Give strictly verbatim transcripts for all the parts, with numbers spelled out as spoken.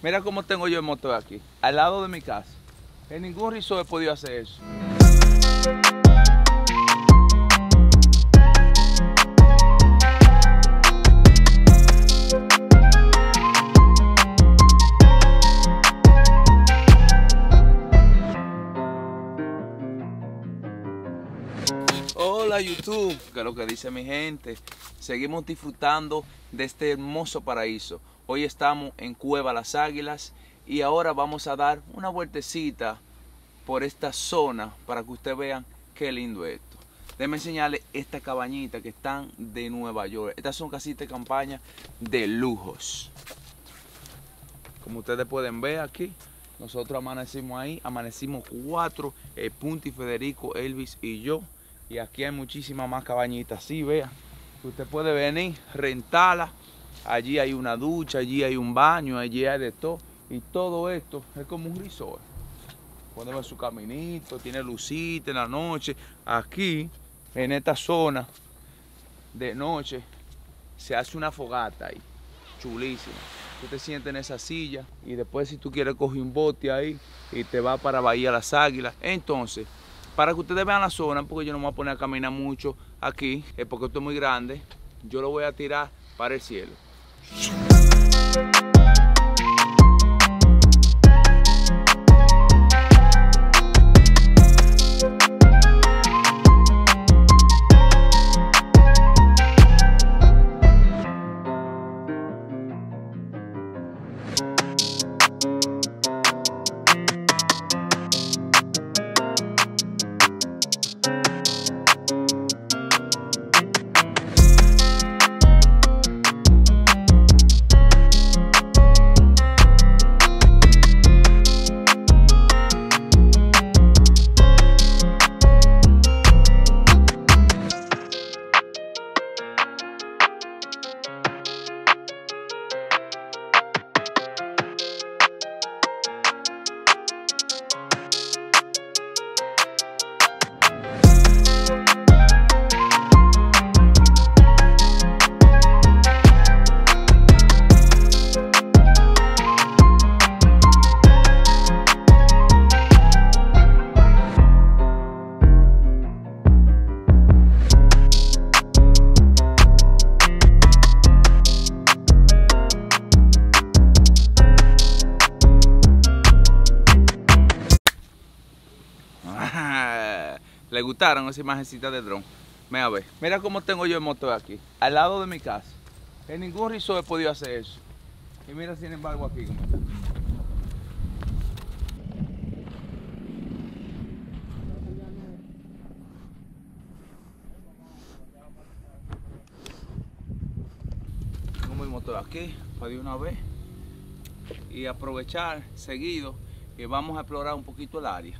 Mira cómo tengo yo el motor aquí, al lado de mi casa. En ningún resort he podido hacer eso. Hola YouTube, que es lo que dice mi gente. Seguimos disfrutando de este hermoso paraíso. Hoy estamos en Cueva Las Águilas y ahora vamos a dar una vueltecita por esta zona para que ustedes vean qué lindo es esto. Déjenme enseñarles esta cabañita que están de Nueva York. Estas son casitas de campaña de lujos. Como ustedes pueden ver aquí, nosotros amanecimos ahí, amanecimos cuatro, el Punti, Federico, Elvis y yo. Y aquí hay muchísimas más cabañitas, sí, vean. Usted puede venir, rentarla. Allí hay una ducha, allí hay un baño, allí hay de todo. Y todo esto es como un resort. Puede ver su caminito, tiene lucita en la noche. Aquí, en esta zona, de noche, se hace una fogata ahí. Chulísima. Tú te sientes en esa silla y después, si tú quieres, coges un bote ahí y te vas para Bahía Las Águilas. Entonces, para que ustedes vean la zona, porque yo no me voy a poner a caminar mucho aquí, es porque esto es muy grande, yo lo voy a tirar para el cielo. ¿Le gustaron esas imagencitas de dron? Mira a ver, mira cómo tengo yo el motor aquí, al lado de mi casa. En ningún resort he podido hacer eso. Y mira sin embargo aquí cómo está. Tengo mi motor aquí, para de una vez. Y aprovechar seguido y vamos a explorar un poquito el área.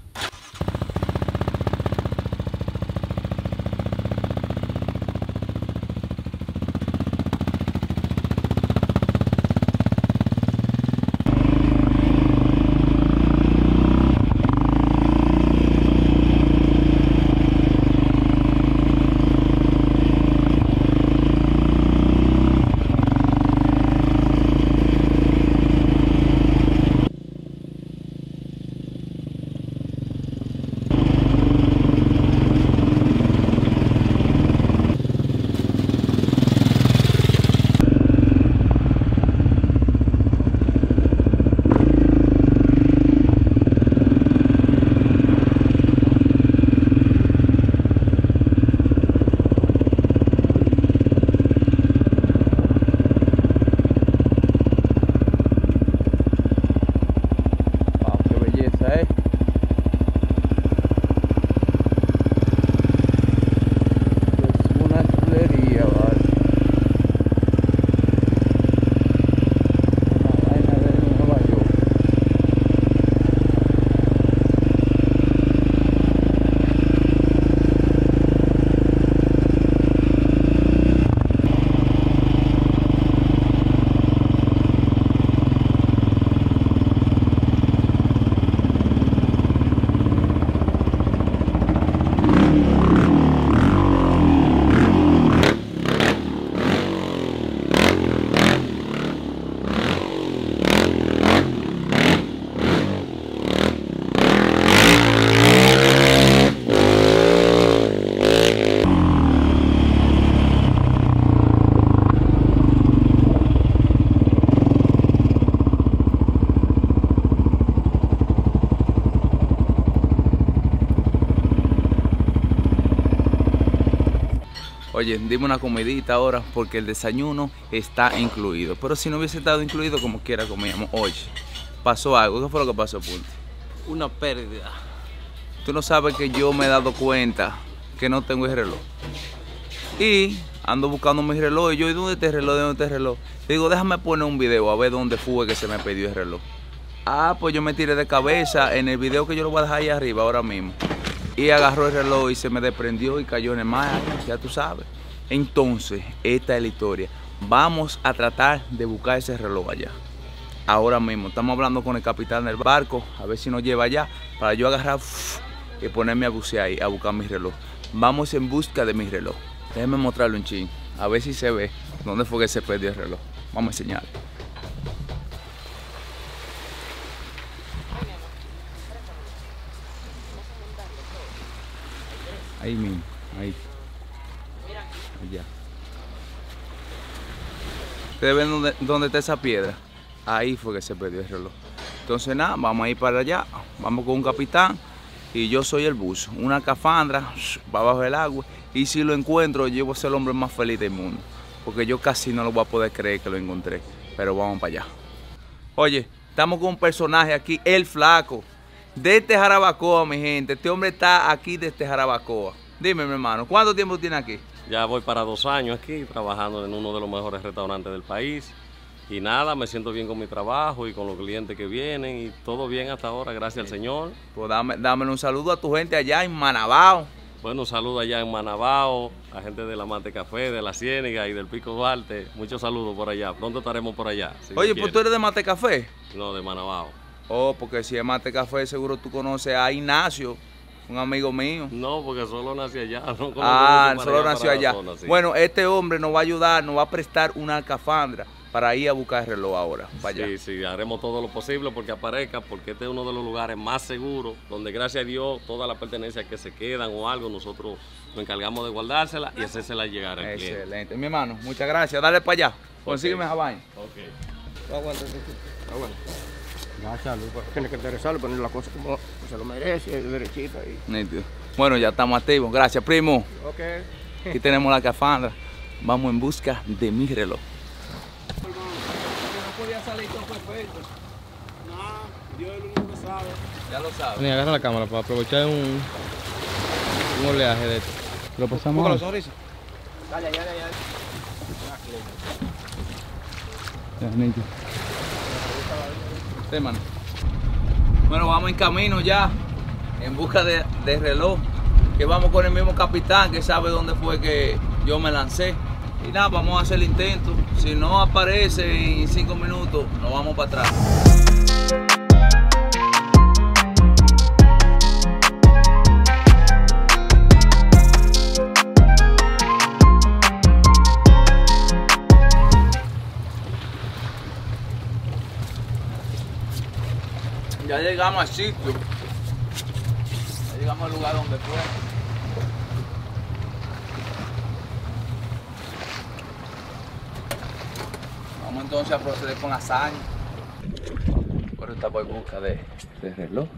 oye, dime una comidita ahora porque el desayuno está incluido. Pero si no hubiese estado incluido, como quiera comíamos. Oye, pasó algo. ¿Qué fue lo que pasó, Punti? Una pérdida. Tú no sabes que yo me he dado cuenta que no tengo el reloj. Y ando buscando mi reloj. Y yo, ¿y dónde está el reloj? ¿Dónde está el reloj? Digo, déjame poner un video a ver dónde fue que se me perdió el reloj. Ah, pues yo me tiré de cabeza en el video que yo lo voy a dejar ahí arriba ahora mismo. Y agarró el reloj y se me desprendió y cayó en el mar, ya tú sabes. Entonces, esta es la historia. Vamos a tratar de buscar ese reloj allá. Ahora mismo, estamos hablando con el capitán del barco, a ver si nos lleva allá, para yo agarrar y ponerme a bucear ahí, a buscar mi reloj. Vamos en busca de mi reloj. Déjenme mostrarle un chin, a ver si se ve dónde fue que se perdió el reloj. Vamos a enseñarle. Ahí mismo, ahí. Allá. ¿Ustedes ven dónde, dónde está esa piedra? Ahí fue que se perdió el reloj. Entonces nada, vamos a ir para allá. Vamos con un capitán y yo soy el buzo. Una escafandra va bajo el agua. Y si lo encuentro, yo voy a ser el hombre más feliz del mundo. Porque yo casi no lo voy a poder creer que lo encontré. Pero vamos para allá. Oye, estamos con un personaje aquí, el flaco. Desde Jarabacoa, mi gente. Este hombre está aquí desde Jarabacoa. Dime, mi hermano, ¿cuánto tiempo tiene aquí? Ya voy para dos años aquí, trabajando en uno de los mejores restaurantes del país. Y nada, me siento bien con mi trabajo y con los clientes que vienen. Y todo bien hasta ahora, gracias sí. al Señor. Pues dame, dámelo un saludo a tu gente allá en Manabao. Bueno, saludos allá en Manabao, a gente de la Mate Café, de La Ciénaga y del Pico Duarte. Muchos saludos por allá. Pronto estaremos por allá. Si Oye, pues tú eres de Mate Café. No, de Manabao. Oh, porque si es Mate Café, seguro tú conoces a Ignacio, un amigo mío. No, porque solo nació allá. No ah, solo allá nació allá. Zona, sí. Bueno, este hombre nos va a ayudar, nos va a prestar una alcafandra para ir a buscar el reloj ahora. Para sí, allá. sí, haremos todo lo posible porque aparezca, porque este es uno de los lugares más seguros, donde gracias a Dios, todas las pertenencias que se quedan o algo, nosotros nos encargamos de guardársela y hacérsela llegar al cliente. Excelente. Mi hermano, muchas gracias. Dale para allá. Consígueme esa vaina. Ok. Aguanta, aguanta. Tiene que interesarlo, poner las cosas como se lo merece, derechita. Y... Bueno, ya estamos activos. Gracias, primo. Okay. Aquí tenemos la cafandra. Vamos en busca de mi reloj. No podía salir todo perfecto. No, Dios es el único que sabe. Ya lo sabe. Ni agarra la cámara para aprovechar un, un oleaje de esto. Lo pasamos. Con la sonrisa. Dale, dale, dale. Sí, mano. Bueno, vamos en camino ya, en busca de, de reloj, que vamos con el mismo capitán que sabe dónde fue que yo me lancé. Y nada, vamos a hacer el intento. Si no aparece en cinco minutos, nos vamos para atrás. Ya llegamos al sitio, ya llegamos al lugar donde fue. Vamos entonces a proceder con la hazaña. Bueno, estamos en busca de, de reloj.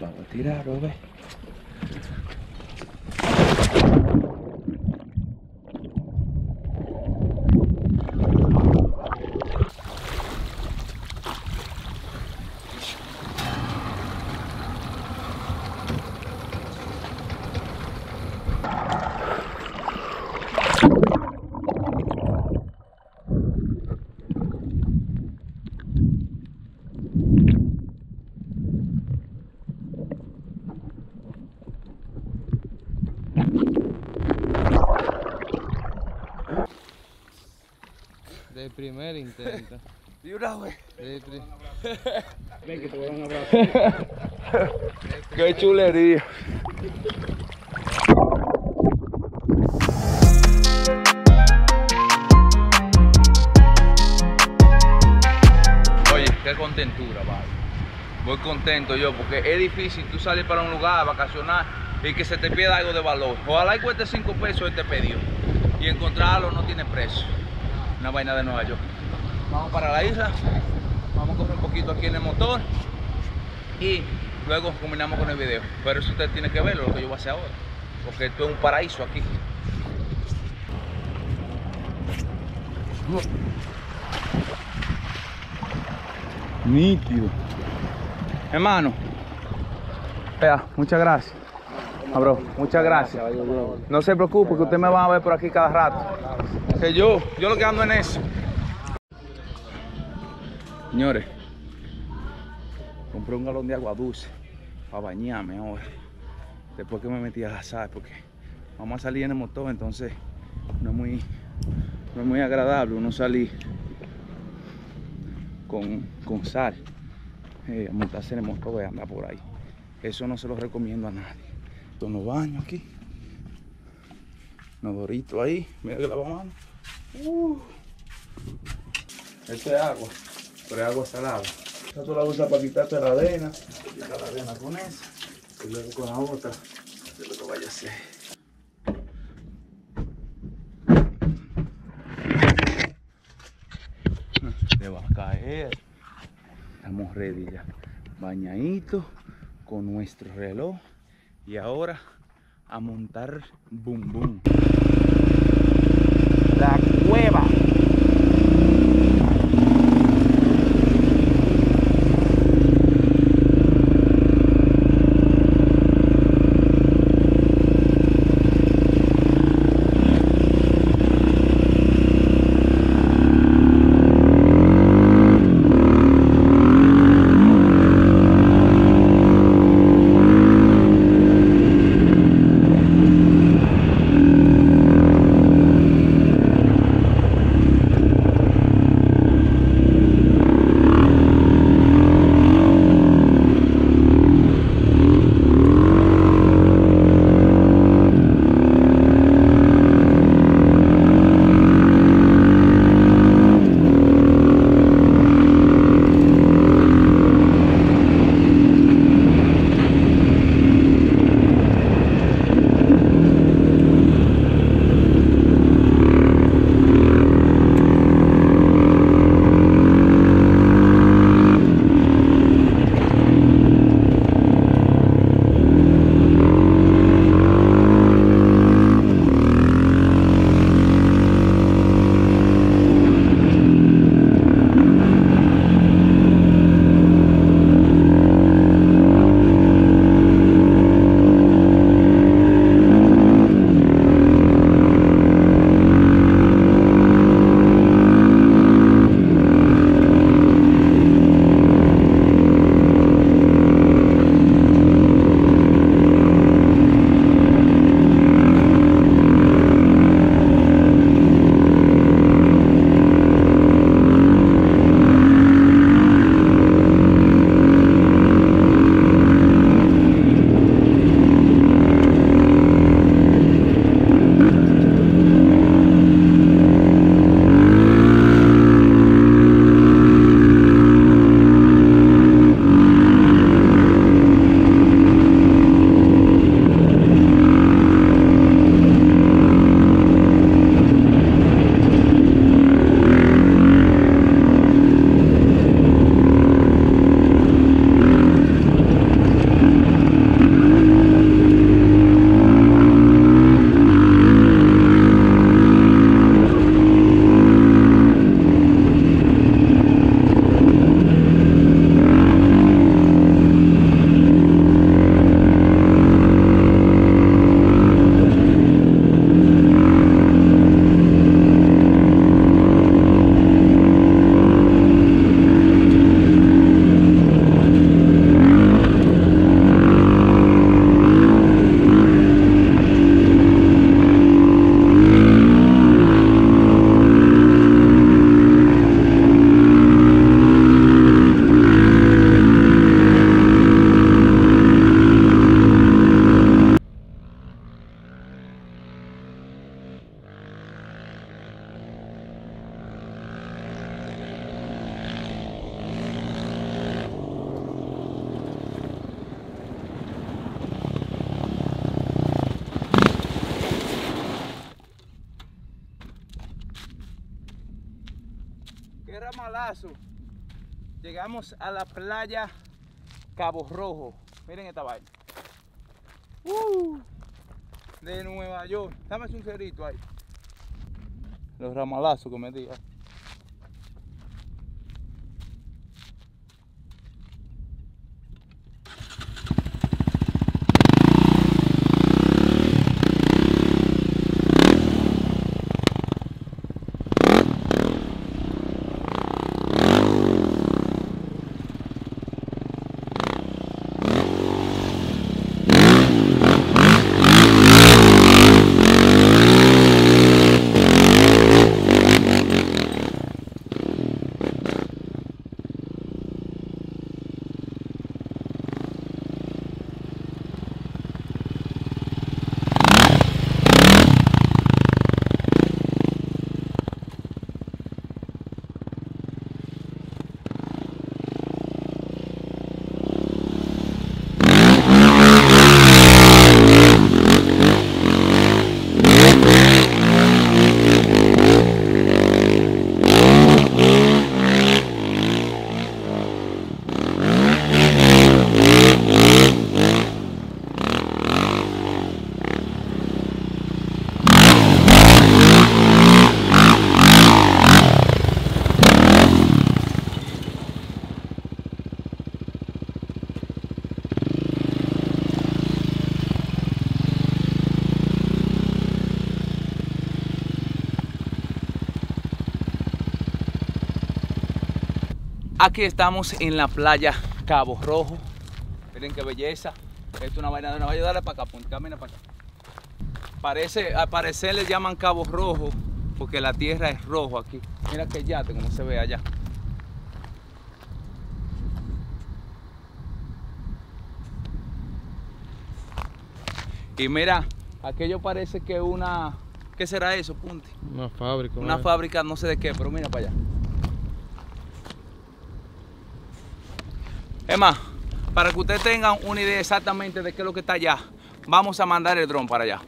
Vamos a tirar, Robert. De primer intento. De una vez. Ven que te voy a dar un abrazo. Qué chulería. Oye, qué contentura, vale. Voy contento yo porque es difícil tú salir para un lugar a vacacionar y que se te pierda algo de valor. Ojalá y cueste cinco pesos este pedido. Y encontrarlo no tiene precio. Una vaina de Nueva York. Vamos para la isla, vamos a correr un poquito aquí en el motor y luego combinamos con el video. Pero eso usted tiene que verlo, lo que yo voy a hacer ahora, porque esto es un paraíso aquí. Nítido. Hermano. Vea, muchas gracias. Abro, muchas gracias. No se preocupe que usted me va a ver por aquí cada rato. Que yo, yo lo que ando en eso. Señores, compré un galón de agua dulce para bañarme ahora. Después que me metí a asar, porque vamos a salir en el motor, entonces no es muy, no es muy agradable uno salir con, con sal, eh, montarse en el motor y andar por ahí. Eso no se lo recomiendo a nadie. Entonces nos baños aquí, nos dorito ahí, mira que la mano. Uh. Esto es agua, pero es agua salada. Esta tú la usas para quitarte la arena, quitar la arena con esa, y luego con la otra, de lo que vaya a hacer. Te va a caer. Estamos ready ya, bañadito, con nuestro reloj. Y ahora a montar bum bum. La cueva. Ramalazo, llegamos a la playa Cabo Rojo. Miren esta vaina. Uh, de Nueva York. Dame un cerito ahí. Los ramalazos que me diga. Aquí estamos en la playa Cabo Rojo. Miren qué belleza. Esto es una vaina de una valla. Dale para acá, punto. Camina para acá. Parece, al parecer le llaman Cabo Rojo porque la tierra es rojo aquí. Mira que yate como se ve allá. Y mira, aquello parece que una... ¿Qué será eso, Punti? Una fábrica. Una madre. fábrica, no sé de qué, pero mira para allá. Es más, para que ustedes tengan una idea exactamente de qué es lo que está allá, vamos a mandar el dron para allá.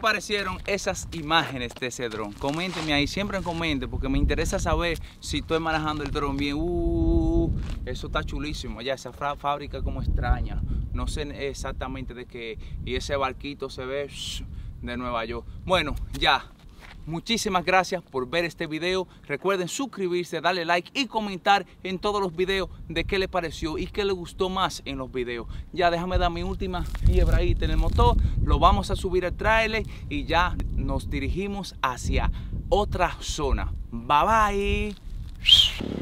Parecieron esas imágenes de ese dron? Coméntenme ahí, siempre comenten, porque me interesa saber si estoy manejando el dron bien. Uh, eso está chulísimo. Ya esa fábrica como extraña, no sé exactamente de qué, y ese barquito se ve de Nueva York. Bueno, ya, muchísimas gracias por ver este video. Recuerden suscribirse, darle like y comentar en todos los videos de qué les pareció y qué les gustó más en los videos. Ya déjame dar mi última fiebre ahí en el motor. Lo vamos a subir al trailer y ya nos dirigimos hacia otra zona. Bye bye.